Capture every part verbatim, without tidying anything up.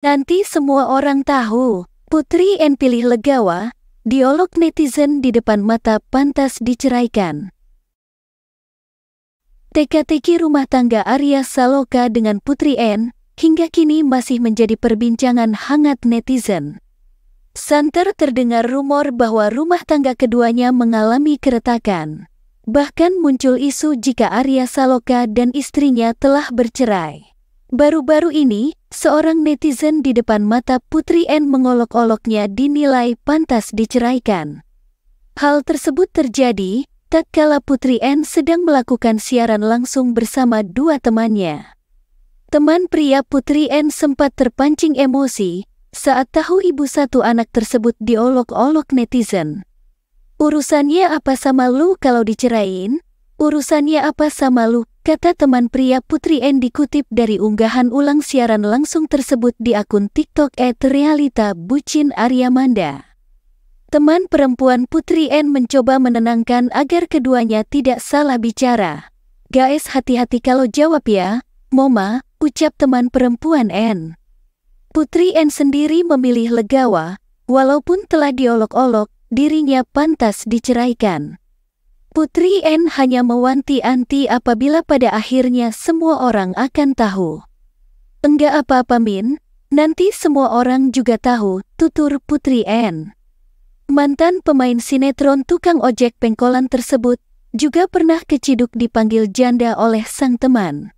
Nanti semua orang tahu, Putri Anne pilih Legawa, dialog netizen di depan mata pantas diceraikan. Teka-teki rumah tangga Arya Saloka dengan Putri Anne hingga kini masih menjadi perbincangan hangat netizen. Santer terdengar rumor bahwa rumah tangga keduanya mengalami keretakan. Bahkan muncul isu jika Arya Saloka dan istrinya telah bercerai. Baru-baru ini, seorang netizen di depan mata Putri Anne mengolok-oloknya dinilai pantas diceraikan. Hal tersebut terjadi tatkala Putri Anne sedang melakukan siaran langsung bersama dua temannya. Teman pria Putri Anne sempat terpancing emosi saat tahu ibu satu anak tersebut diolok-olok netizen. Urusannya apa sama lu kalau dicerain? Urusannya apa sama lu? Kata teman pria Putri Anne dikutip dari unggahan ulang siaran langsung tersebut di akun TikTok et realita bucin Aryamanda. Teman perempuan Putri Anne mencoba menenangkan agar keduanya tidak salah bicara. Guys, hati-hati kalau jawab ya, Moma, ucap teman perempuan Anne. Putri Anne sendiri memilih Legawa, walaupun telah diolok-olok, dirinya pantas diceraikan. Putri Anne hanya mewanti-wanti apabila pada akhirnya semua orang akan tahu. Enggak apa-apa Min, nanti semua orang juga tahu, tutur Putri Anne. Mantan pemain sinetron Tukang Ojek Pengkolan tersebut juga pernah keciduk dipanggil janda oleh sang teman.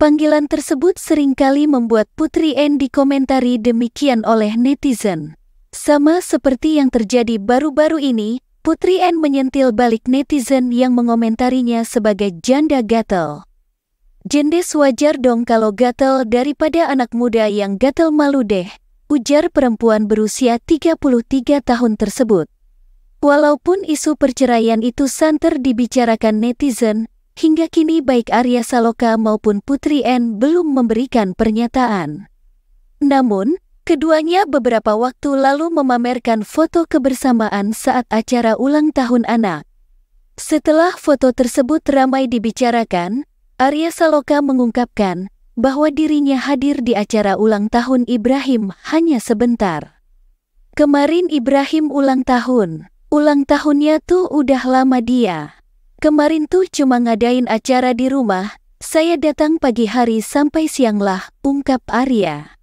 Panggilan tersebut seringkali membuat Putri Anne dikomentari demikian oleh netizen. Sama seperti yang terjadi baru-baru ini, Putri Anne menyentil balik netizen yang mengomentarinya sebagai janda gatel. Jendes wajar dong kalau gatel daripada anak muda yang gatel malu deh, ujar perempuan berusia tiga puluh tiga tahun tersebut. Walaupun isu perceraian itu santer dibicarakan netizen, hingga kini baik Arya Saloka maupun Putri Anne belum memberikan pernyataan. Namun, keduanya beberapa waktu lalu memamerkan foto kebersamaan saat acara ulang tahun anak. Setelah foto tersebut ramai dibicarakan, Arya Saloka mengungkapkan bahwa dirinya hadir di acara ulang tahun Ibrahim hanya sebentar. Kemarin Ibrahim ulang tahun, ulang tahunnya tuh udah lama dia. Kemarin tuh cuma ngadain acara di rumah, saya datang pagi hari sampai siang lah, ungkap Arya.